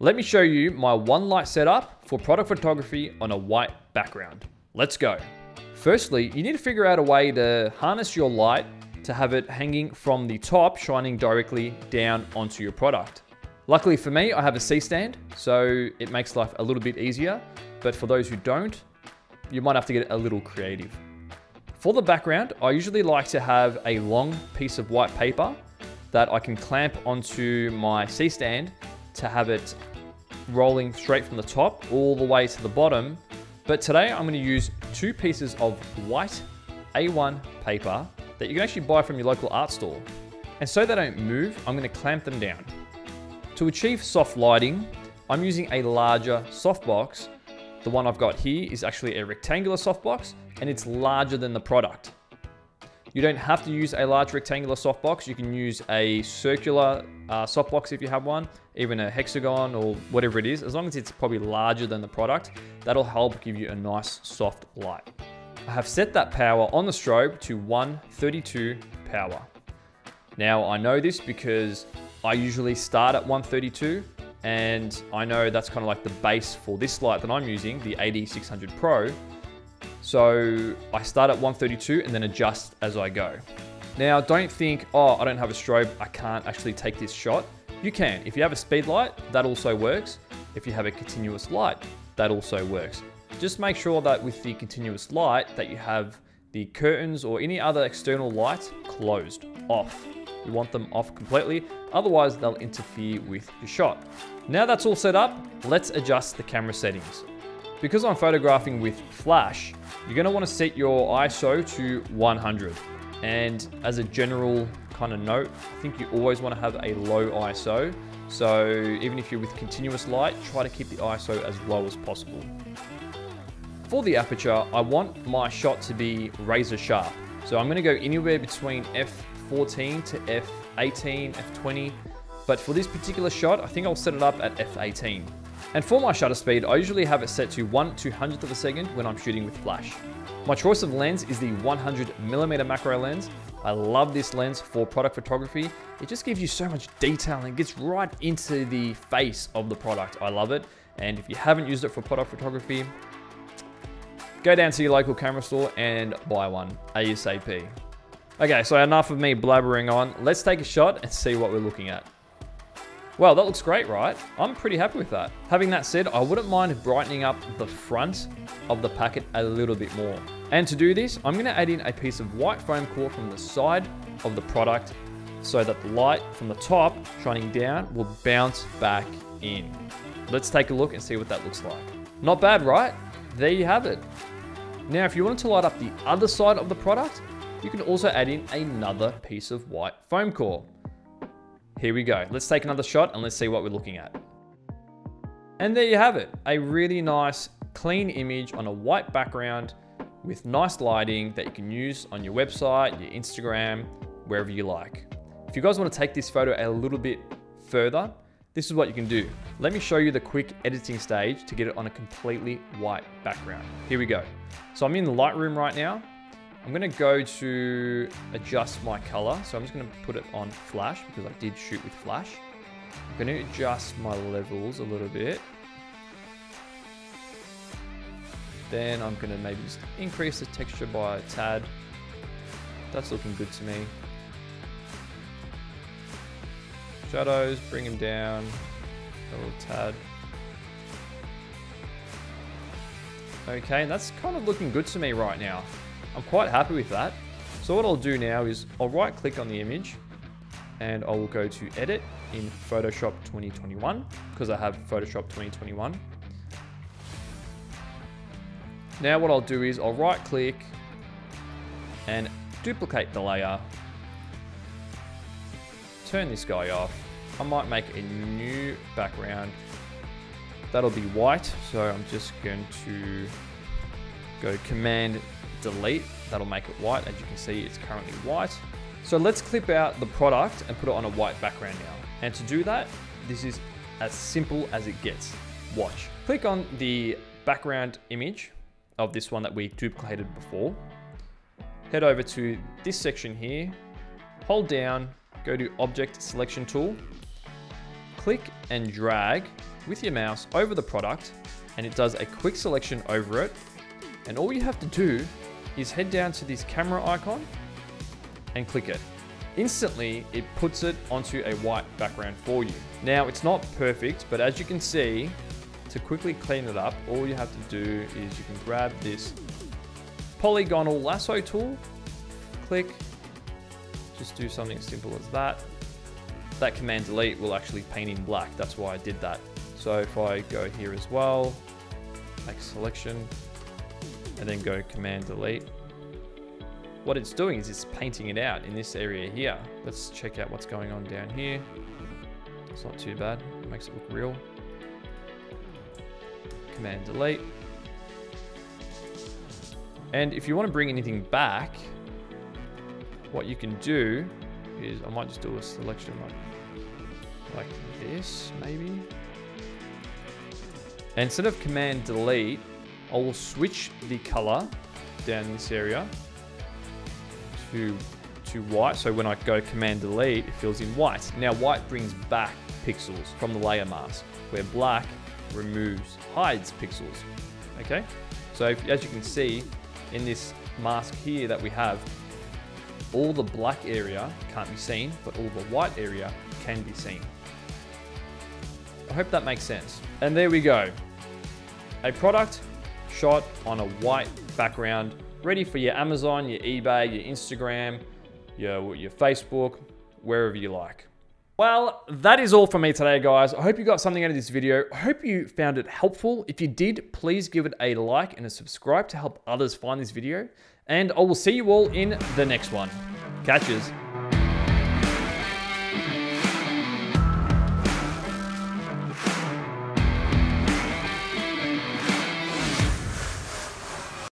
Let me show you my one light setup for product photography on a white background. Let's go. Firstly, you need to figure out a way to harness your light to have it hanging from the top, shining directly down onto your product. Luckily for me, I have a C-stand, so it makes life a little bit easier. But for those who don't, you might have to get a little creative. For the background, I usually like to have a long piece of white paper that I can clamp onto my C-stand to have it rolling straight from the top all the way to the bottom. But today I'm going to use two pieces of white A1 paper that you can actually buy from your local art store. And so they don't move, I'm going to clamp them down. To achieve soft lighting, I'm using a larger softbox. The one I've got here is actually a rectangular softbox, and it's larger than the product. You don't have to use a large rectangular softbox. You can use a circular softbox if you have one, even a hexagon or whatever it is. As long as it's probably larger than the product, that'll help give you a nice soft light. I have set that power on the strobe to 132 power. Now I know this because I usually start at 132, and I know that's kind of like the base for this light that I'm using, the AD600 Pro. So I start at 132 and then adjust as I go. Now don't think, oh, I don't have a strobe, I can't actually take this shot. You can. If you have a speed light, that also works. If you have a continuous light, that also works. Just make sure that with the continuous light that you have the curtains or any other external lights closed, off. You want them off completely, otherwise they'll interfere with your shot. Now that's all set up, let's adjust the camera settings. Because I'm photographing with flash, you're going to want to set your ISO to 100. And as a general kind of note, I think you always want to have a low ISO. So even if you're with continuous light, try to keep the ISO as low as possible. For the aperture, I want my shot to be razor sharp. So I'm going to go anywhere between F14 to F18, F20. But for this particular shot, I think I'll set it up at F18. And for my shutter speed, I usually have it set to 1/200th of a second when I'm shooting with flash. My choice of lens is the 100mm macro lens. I love this lens for product photography. It just gives you so much detail and gets right into the face of the product. I love it. And if you haven't used it for product photography, go down to your local camera store and buy one ASAP. Okay, so enough of me blabbering on. Let's take a shot and see what we're looking at. Well, that looks great, right? I'm pretty happy with that. Having that said, I wouldn't mind brightening up the front of the packet a little bit more. And to do this, I'm gonna add in a piece of white foam core from the side of the product so that the light from the top shining down will bounce back in. Let's take a look and see what that looks like. Not bad, right? There you have it. Now, if you wanted to light up the other side of the product, you can also add in another piece of white foam core. Here we go. Let's take another shot and let's see what we're looking at. And there you have it. A really nice, clean image on a white background with nice lighting that you can use on your website, your Instagram, wherever you like. If you guys want to take this photo a little bit further, this is what you can do. Let me show you the quick editing stage to get it on a completely white background. Here we go. So I'm in Lightroom right now. I'm gonna go to adjust my color. So I'm just gonna put it on flash because I did shoot with flash. I'm gonna adjust my levels a little bit. Then I'm gonna maybe just increase the texture by a tad. That's looking good to me. Shadows, bring them down a little tad. Okay, that's kind of looking good to me right now. I'm quite happy with that. So what I'll do now is I'll right click on the image and I will go to edit in Photoshop 2021 because I have Photoshop 2021. Now what I'll do is I'll right click and duplicate the layer. Turn this guy off. I might make a new background. That'll be white. So I'm just going to go Command Delete, that'll make it white. As you can see, it's currently white. So let's clip out the product and put it on a white background now. And to do that, this is as simple as it gets. Watch. Click on the background image of this one that we duplicated before. Head over to this section here, hold down, go to Object Selection Tool, click and drag with your mouse over the product and it does a quick selection over it. And all you have to do is head down to this camera icon and click it. Instantly, it puts it onto a white background for you. Now, it's not perfect, but as you can see, to quickly clean it up, all you have to do is you can grab this polygonal lasso tool, click, just do something as simple as that. That command delete will actually paint in black. That's why I did that. So if I go here as well, make selection, and then go command delete. What it's doing is it's painting it out in this area here. Let's check out what's going on down here. It's not too bad, it makes it look real. Command delete. And if you want to bring anything back, what you can do is, I might just do a selection like this, maybe. And instead of command delete, I will switch the color down this area to white. So when I go command delete, it fills in white. Now white brings back pixels from the layer mask, where black hides pixels, okay? So as you can see in this mask here that we have, all the black area can't be seen, but all the white area can be seen. I hope that makes sense. And there we go. A product shot on a white background, ready for your Amazon, your eBay, your Instagram, your Facebook, wherever you like. Well, that is all from me today, guys. I hope you got something out of this video. I hope you found it helpful. If you did, please give it a like and a subscribe to help others find this video. And I will see you all in the next one. Catches.